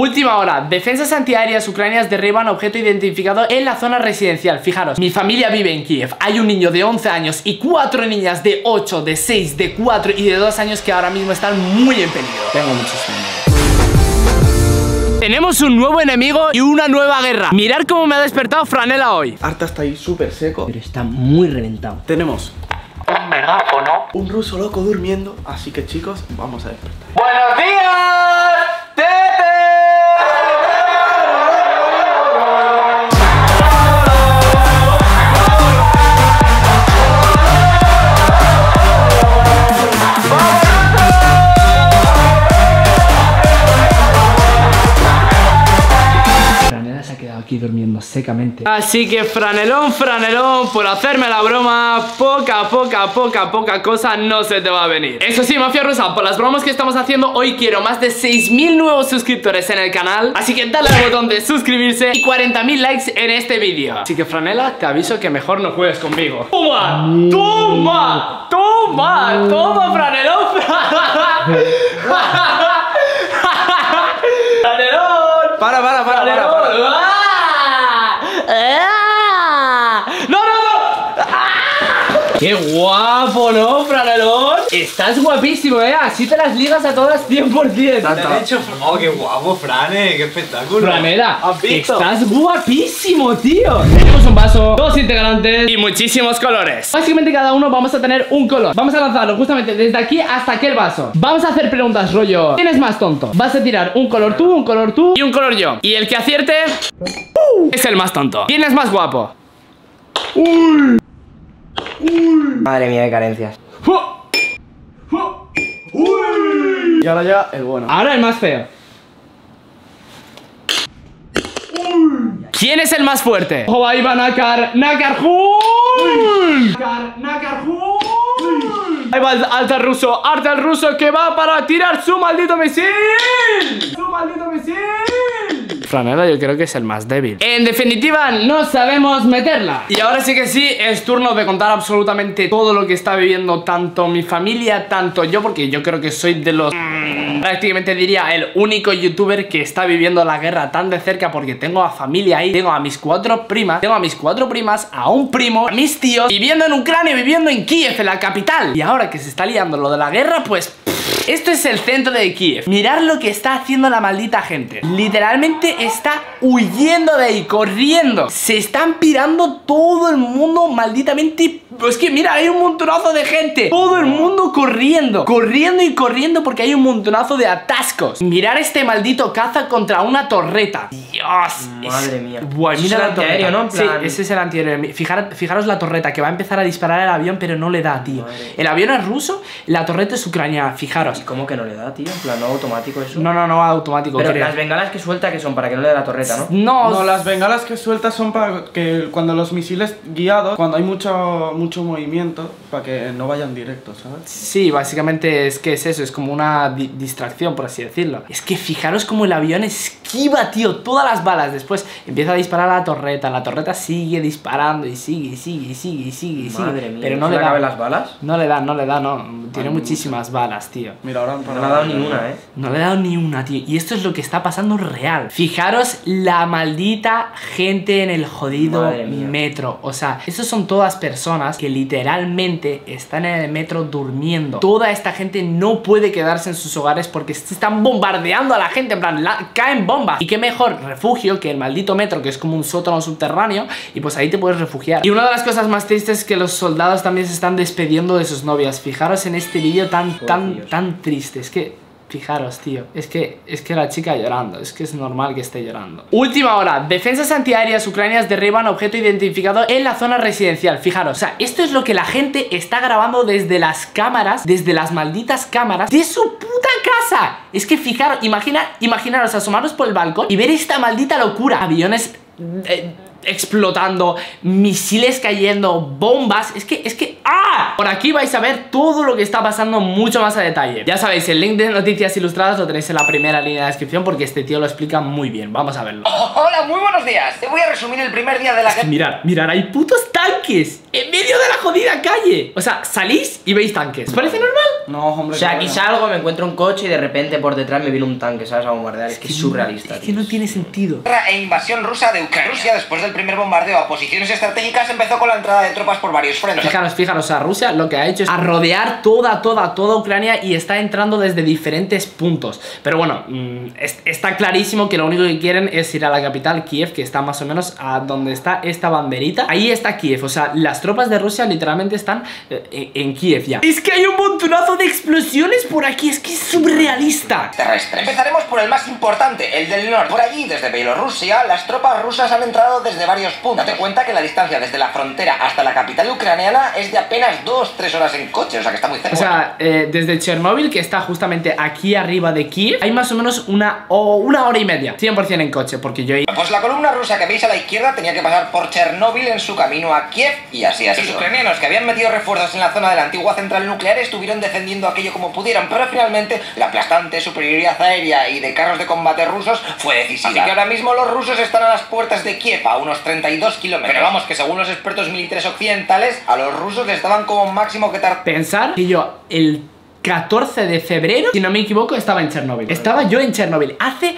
Última hora, defensas antiaéreas ucranias derriban objeto identificado en la zona residencial. Fijaros, mi familia vive en Kiev, hay un niño de 11 años y 4 niñas de 8, de 6, de 4 y de 2 años que ahora mismo están muy en peligro. Tengo mucho sueño. Tenemos un nuevo enemigo y una nueva guerra. Mirad cómo me ha despertado Franela hoy. Arta está ahí súper seco, pero está muy reventado. Tenemos un megáfono, un ruso loco durmiendo. Así que chicos, vamos a despertar. ¡Buenos días, aquí durmiendo secamente. Así que Franelón, Franelón, por hacerme la broma, poca cosa no se te va a venir. Eso sí, mafia rusa, por las bromas que estamos haciendo hoy quiero más de 6.000 nuevos suscriptores en el canal, así que dale al botón de suscribirse y 40.000 likes en este vídeo. Así que Franela, te aviso que mejor no juegues conmigo. ¡Toma! ¡Toma! ¡Toma! ¡Toma, Franelón! ¡Franelón! ¡Para! ¡Qué guapo, no, Franelón! Estás guapísimo, ¿eh? Así te las ligas a todas 100%. Te han hecho... ¡Oh, qué guapo, Frane! ¡Qué espectáculo! Franela, estás guapísimo, tío. Tenemos un vaso, dos integrantes y muchísimos colores. Básicamente cada uno vamos a tener un color. Vamos a lanzarlo justamente desde aquí hasta aquel vaso. Vamos a hacer preguntas rollo ¿quién es más tonto? Vas a tirar un color tú y un color yo. Y el que acierte es el más tonto. ¿Quién es más guapo? ¡Uy! Uy. Madre mía de carencias. Uy. Y ahora ya el bueno. Ahora el más feo. Uy. ¿Quién es el más fuerte? Ojo, ahí va Nakar. Nakarjul. Ahí va Arta el ruso que va para tirar su maldito misil. Franela yo creo que es el más débil. En definitiva, no sabemos meterla. Y ahora sí que sí, es turno de contar absolutamente todo lo que está viviendo tanto mi familia, tanto yo, porque yo creo que soy de los... prácticamente diría el único youtuber que está viviendo la guerra tan de cerca, porque tengo a familia ahí, tengo a mis 4 primas, tengo a mis 4 primas, a un primo, a mis tíos, viviendo en Ucrania, viviendo en Kiev, en la capital. Y ahora que se está liando lo de la guerra, pues... esto es el centro de Kiev. Mirad lo que está haciendo la maldita gente. Literalmente está huyendo de ahí, corriendo. Se están pirando todo el mundo malditamente. Es que mira, hay un montonazo de gente. Todo el mundo corriendo. Corriendo y corriendo porque hay un montonazo de atascos. Mirad este maldito caza contra una torreta. Dios. Madre mía. Guay, mira la torreta, ¿no? Sí, ese es el antiaéreo. Fijaros la torreta que va a empezar a disparar el avión, pero no le da, tío. El avión es ruso, la torreta es ucraniana, fijaros. ¿Y cómo que no le da, tío? En plan, ¿no automático eso? No, automático. Pero creo. Las bengalas que suelta, que son para que no le dé la torreta, ¿no? No, las bengalas que suelta son para que cuando los misiles guiados, cuando hay mucho movimiento, para que no vayan directos, ¿sabes? Sí, básicamente es que es eso, es como una distracción, por así decirlo. Es que fijaros como el avión esquiva, tío, todas las balas. Después empieza a disparar a la torreta sigue disparando y sigue. Madre mía, pero no le caben las balas. No le da, no. Tiene muchísimas balas, tío. Mira, ahora no le ha dado ni una, ¿eh? No le he dado ni una, tío. Y esto es lo que está pasando real. Fijaros la maldita gente en el jodido metro. O sea, estas son todas personas que literalmente están en el metro durmiendo. Toda esta gente no puede quedarse en sus hogares porque se están bombardeando a la gente. En plan, caen bombas. Y qué mejor refugio que el maldito metro, que es como un sótano subterráneo. Y pues ahí te puedes refugiar. Y una de las cosas más tristes es que los soldados también se están despidiendo de sus novias. Fijaros en este vídeo tan triste, es que, fijaros, tío, es que la chica llorando, es que es normal que esté llorando. Última hora, defensas antiaéreas ucranianas derriban objeto identificado en la zona residencial. Fijaros, o sea, esto es lo que la gente está grabando desde las cámaras, desde las malditas cámaras de su puta casa. Es que fijaros, imaginaros asomaros por el balcón y ver esta maldita locura. Aviones explotando, misiles cayendo, bombas. Es que ¡ah! Por aquí vais a ver todo lo que está pasando mucho más a detalle. Ya sabéis, el link de noticias ilustradas lo tenéis en la primera línea de descripción, porque este tío lo explica muy bien. Vamos a verlo. Hola, muy buenos días. Te voy a resumir el primer día de la guerra. Mirad, hay putos tanques en medio de la jodida calle. O sea, salís y veis tanques. ¿Os parece normal? No, hombre. O sea, aquí salgo, me encuentro un coche y de repente por detrás me viene un tanque, ¿sabes? A bombardear. Es que es surrealista. Es que no tiene sentido. Guerra e invasión rusa de Ucrania. Rusia, después del primer bombardeo a posiciones estratégicas, empezó con la entrada de tropas por varios frentes. Fijaros, o sea, Rusia lo que ha hecho es rodear toda Ucrania y está entrando desde diferentes puntos. Pero bueno, está clarísimo que lo único que quieren es ir a la capital, Kiev, que está más o menos a donde está esta banderita. Ahí está Kiev, o sea, las tropas de Rusia literalmente están en Kiev ya. Es que hay un montonazo de explosiones por aquí, es que es surrealista. Terrestres. Empezaremos por el más importante, el del norte. Por allí, desde Bielorrusia, las tropas rusas han entrado desde varios puntos. Date cuenta que la distancia desde la frontera hasta la capital ucraniana es de apenas 2-3 horas en coche, o sea que está muy cerca. O sea, desde Chernóbil, que está justamente aquí arriba de Kiev, hay más o menos una hora y media, 100% en coche, porque yo... Pues la columna rusa que veis a la izquierda tenía que pasar por Chernóbil en su camino a Kiev, y así ha sido. Los ucranianos que habían metido refuerzos en la zona de la antigua central nuclear estuvieron defendiendo aquello como pudieron, pero finalmente la aplastante superioridad aérea y de carros de combate rusos fue decisiva. Así que ahora mismo los rusos están a las puertas de Kiev, a unos 32 kilómetros. Pero vamos, que según los expertos militares occidentales, a los rusos les daban como máximo que tardar. Pensar que yo el 14 de febrero, si no me equivoco, estaba en Chernóbil. Estaba yo en Chernóbil hace...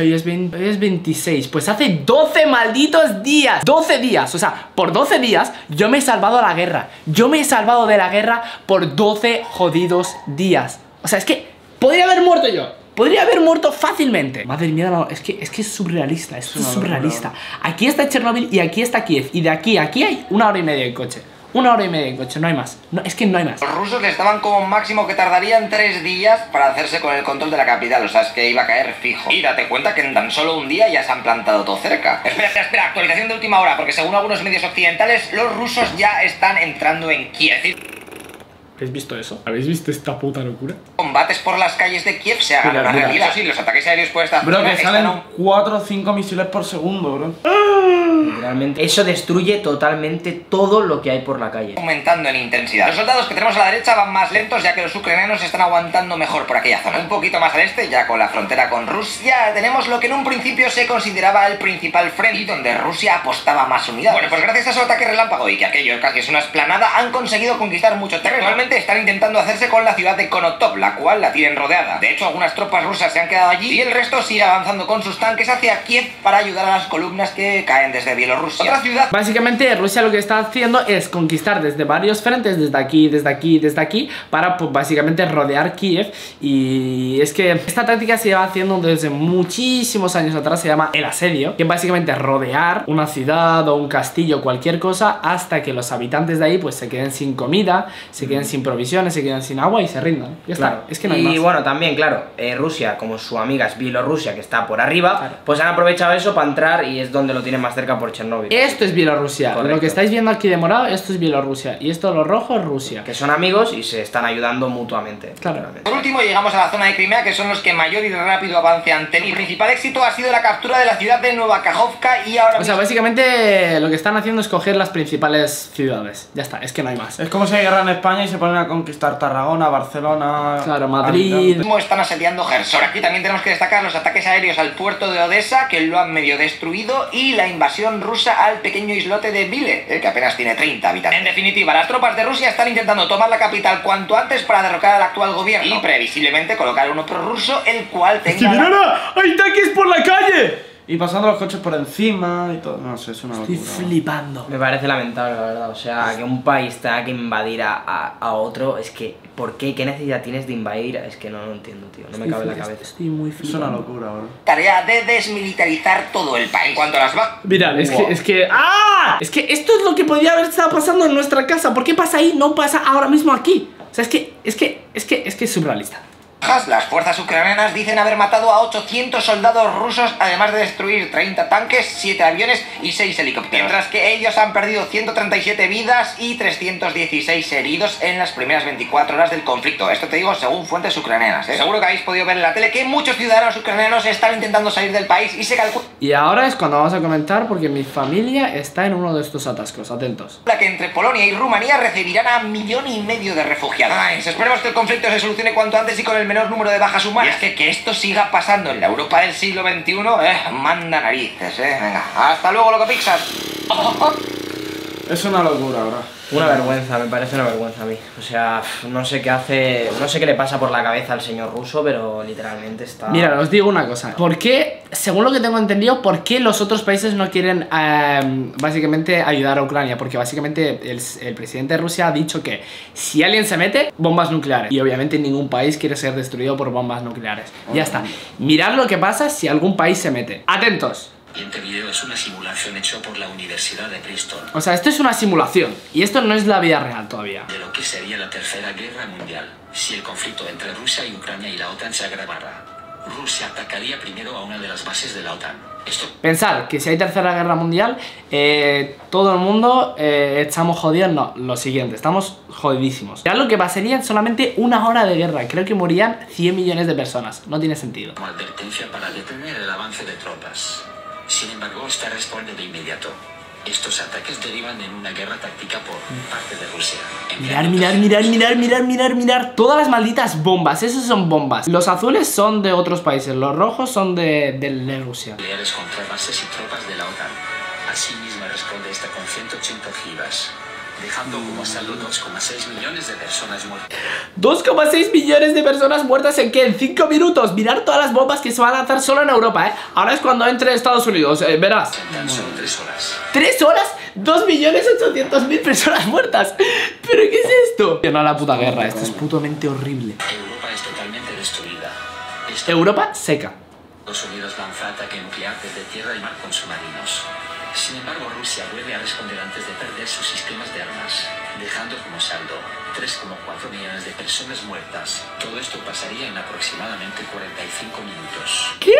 hoy es 26, pues hace 12 malditos días. 12 días, o sea, por 12 días yo me he salvado la guerra. Yo me he salvado de la guerra por 12 jodidos días. O sea, es que podría haber muerto yo. Podría haber muerto fácilmente. Madre mía, no, es que es surrealista, es surrealista. Aquí está Chernóbil y aquí está Kiev. Y de aquí a aquí hay una hora y media en coche. Una hora y media en coche, no hay más. No, es que no hay más. Los rusos les daban como máximo que tardarían 3 días para hacerse con el control de la capital. O sea, es que iba a caer fijo. Y date cuenta que en tan solo un día ya se han plantado todo cerca. Espera, actualización de última hora, porque según algunos medios occidentales, los rusos ya están entrando en Kiev. ¿Habéis visto eso? ¿Habéis visto esta puta locura? Combates por las calles de Kiev se hagan una realidad. Sí, los ataques aéreos por esta zona... Bro, que salen 4 o 5 misiles por segundo, bro. Literalmente. Eso destruye totalmente todo lo que hay por la calle. Aumentando en intensidad. Los soldados que tenemos a la derecha van más lentos, ya que los ucranianos están aguantando mejor por aquella zona. Un poquito más al este, ya con la frontera con Rusia, tenemos lo que en un principio se consideraba el principal frente, donde Rusia apostaba más unidades. Bueno, pues gracias a su ataque relámpago y que aquello casi es una esplanada, han conseguido conquistar mucho terreno. Realmente están intentando hacerse con la ciudad de Konotop, la cual la tienen rodeada. De hecho, algunas tropas rusas se han quedado allí y el resto sigue avanzando con sus tanques hacia Kiev para ayudar a las columnas que caen desde Bielorrusia. Otra ciudad... Básicamente, Rusia lo que está haciendo es conquistar desde varios frentes, desde aquí, para, pues, básicamente rodear Kiev. Y es que esta táctica se lleva haciendo desde muchísimos años atrás, se llama el asedio, que es básicamente rodear una ciudad o un castillo, cualquier cosa, hasta que los habitantes de ahí, pues, se queden sin comida, se queden sin provisiones, se quedan sin agua y se rindan. Ya está, claro. Es que no hay más. Y bueno, también, claro, Rusia, como su amiga es Bielorrusia, que está por arriba, claro, pues han aprovechado eso para entrar y es donde lo tienen más cerca por Chernóbil. Esto es Bielorrusia. Correcto. Lo que estáis viendo aquí de morado, esto es Bielorrusia. Y esto, lo rojo, es Rusia. Que son amigos y se están ayudando mutuamente. Claro. Por último, llegamos a la zona de Crimea, que son los que mayor y rápido avance han tenido. El principal éxito ha sido la captura de la ciudad de Nueva Kajovka y ahora... O sea, básicamente lo que están haciendo es coger las principales ciudades. Ya está, es que no hay más. Es como si hay guerra en España y se ponen a conquistar Tarragona, Barcelona... Claro, Madrid... Están asediando Kherson. Aquí también tenemos que destacar los ataques aéreos al puerto de Odessa, que lo han medio destruido, y la invasión rusa al pequeño islote de Vile, que apenas tiene 30 habitantes. En definitiva, las tropas de Rusia están intentando tomar la capital cuanto antes para derrocar al actual gobierno y previsiblemente colocar uno prorruso, el cual tenga... ¡Es que mirad! ¡Hay tanques por la calle! Y pasando los coches por encima y todo. No sé, es una locura. Estoy flipando. Me parece lamentable, la verdad. O sea, que un país tenga que invadir a otro, es que... ¿Por qué? ¿Qué necesidad tienes de invadir? Es que no lo entiendo, tío. No me cabe en la cabeza. Estoy muy flipando. Es una locura, bro. Tarea de desmilitarizar todo el país. En cuanto a las va... Mirad, es que... ¡Ah! Es que esto es lo que podría haber estado pasando en nuestra casa. ¿Por qué pasa ahí? No pasa ahora mismo aquí. O sea, es que es surrealista. Las fuerzas ucranianas dicen haber matado a 800 soldados rusos, además de destruir 30 tanques, 7 aviones y 6 helicópteros. Mientras que ellos han perdido 137 vidas y 316 heridos en las primeras 24 horas del conflicto. Esto te digo según fuentes ucranianas, ¿eh? Seguro que habéis podido ver en la tele que muchos ciudadanos ucranianos están intentando salir del país y se calcula... Y ahora es cuando vamos a comentar, porque mi familia está en uno de estos atascos, atentos. La que entre Polonia y Rumanía recibirán a 1,5 millones de refugiados. Ay, esperemos que el conflicto se solucione cuanto antes y con el menor número de bajas humanas. Y es que esto siga pasando en la Europa del siglo XXI, manda narices, venga, hasta luego, loco Pixar. Es una locura, bro. Una vergüenza, me parece una vergüenza a mí. O sea, no sé qué hace, no sé qué le pasa por la cabeza al señor ruso, pero literalmente está... Mira, os digo una cosa. ¿Por qué, según lo que tengo entendido, por qué los otros países no quieren básicamente ayudar a Ucrania? Porque básicamente el presidente de Rusia ha dicho que si alguien se mete, bombas nucleares. Y obviamente ningún país quiere ser destruido por bombas nucleares. Ya está. Mirad lo que pasa si algún país se mete. Atentos. El siguiente video es una simulación hecha por la Universidad de Bristol. O sea, esto es una simulación y esto no es la vida real todavía. De lo que sería la Tercera Guerra Mundial, si el conflicto entre Rusia y Ucrania y la OTAN se agravara. Rusia atacaría primero a una de las bases de la OTAN. Esto... Pensad que si hay Tercera Guerra Mundial, todo el mundo estamos jodidos. No, lo siguiente, estamos jodidísimos. Ya lo que pasaría en solamente una hora de guerra. Creo que morían 100 millones de personas. No tiene sentido. Como advertencia para detener el avance de tropas. Sin embargo, esta responde de inmediato. Estos ataques derivan en una guerra táctica por parte de Rusia. Mirar. Todas las malditas bombas, esas son bombas. Los azules son de otros países, los rojos son de Rusia. Leales contra bases y tropas de la OTAN. Así mismo responde esta con 180 gibas, dejando como saldo 2,6 millones de personas muertas. ¿2,6 millones de personas muertas en qué? ¿En 5 minutos? Mirar todas las bombas que se van a lanzar solo en Europa, ¿eh? Ahora es cuando entre Estados Unidos, verás. En tan solo 3 horas. ¿3 horas? 2.800.000 personas muertas. ¿Pero qué es esto? No, la puta guerra, esto es putamente horrible. Europa es totalmente destruida. Europa seca. Estados Unidos lanza ataque nuclear desde tierra y mar con submarinos. Sin embargo, Rusia vuelve a responder antes de perder sus sistemas de armas, dejando como saldo 3,4 millones de personas muertas. Todo esto pasaría en aproximadamente 45 minutos. ¿Qué?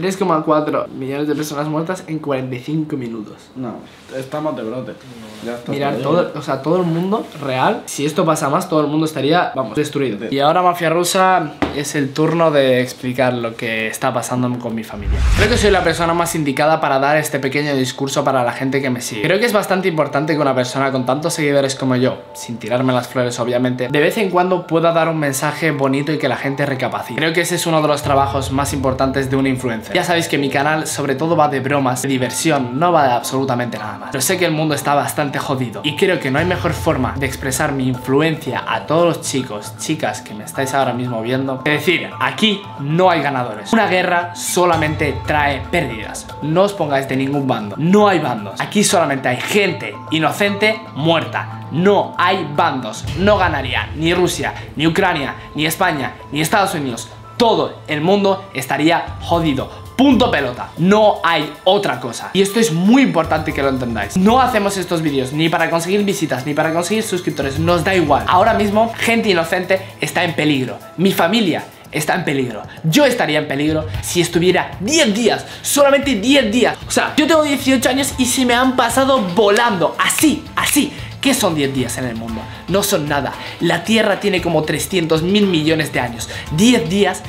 3,4 millones de personas muertas en 45 minutos. No, estamos de brote. No. Mirad, todo, o sea, todo el mundo real, si esto pasa más, todo el mundo estaría, vamos, destruido. Y ahora, mafia rusa, es el turno de explicar lo que está pasando con mi familia. Creo que soy la persona más indicada para dar este pequeño discurso para la gente que me sigue. Creo que es bastante importante que una persona con tantos seguidores como yo, sin tirarme las flores obviamente, de vez en cuando pueda dar un mensaje bonito y que la gente recapacite. Creo que ese es uno de los trabajos más importantes de un influencer. Ya sabéis que mi canal sobre todo va de bromas, de diversión, no va de absolutamente nada más. Pero sé que el mundo está bastante jodido y creo que no hay mejor forma de expresar mi influencia a todos los chicos, chicas que me estáis ahora mismo viendo, que decir, aquí no hay ganadores. Una guerra solamente trae pérdidas. No os pongáis de ningún bando. No hay bandos. Aquí solamente hay gente inocente muerta. No hay bandos. No ganaría ni Rusia, ni Ucrania, ni España, ni Estados Unidos. Todo el mundo estaría jodido. Punto pelota. No hay otra cosa. Y esto es muy importante que lo entendáis. No hacemos estos vídeos ni para conseguir visitas, ni para conseguir suscriptores. Nos da igual. Ahora mismo, gente inocente está en peligro. Mi familia está en peligro. Yo estaría en peligro si estuviera 10 días, solamente 10 días. O sea, yo tengo 18 años y se me han pasado volando. Así, así. ¿Qué son 10 días en el mundo? No son nada. La Tierra tiene como 300.000 millones de años. 10 días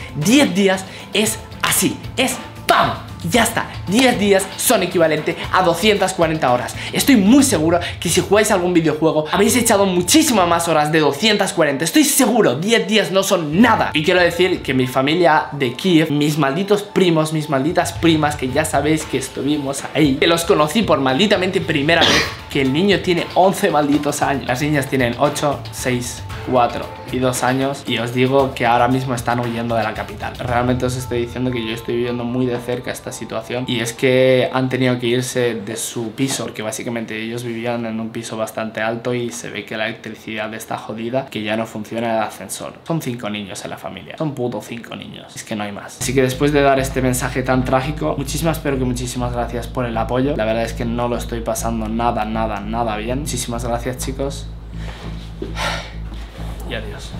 es así. Es ¡pam! Ya está, 10 días son equivalente a 240 horas. Estoy muy seguro que si jugáis algún videojuego habéis echado muchísimas más horas de 240. Estoy seguro, 10 días no son nada. Y quiero decir que mi familia de Kiev, mis malditos primos, mis malditas primas, que ya sabéis que estuvimos ahí, que los conocí por malditamente primera vez, que el niño tiene 11 malditos años. Las niñas tienen 8, 6, 4 y 2 años. Y os digo que ahora mismo están huyendo de la capital. Realmente os estoy diciendo que yo estoy viviendo muy de cerca esta situación. Y es que han tenido que irse de su piso, porque básicamente ellos vivían en un piso bastante alto y se ve que la electricidad está jodida, que ya no funciona el ascensor. Son 5 niños en la familia. Son putos 5 niños. Es que no hay más. Así que después de dar este mensaje tan trágico, muchísimas gracias por el apoyo. La verdad es que no lo estoy pasando nada bien. Muchísimas gracias, chicos. Y adiós.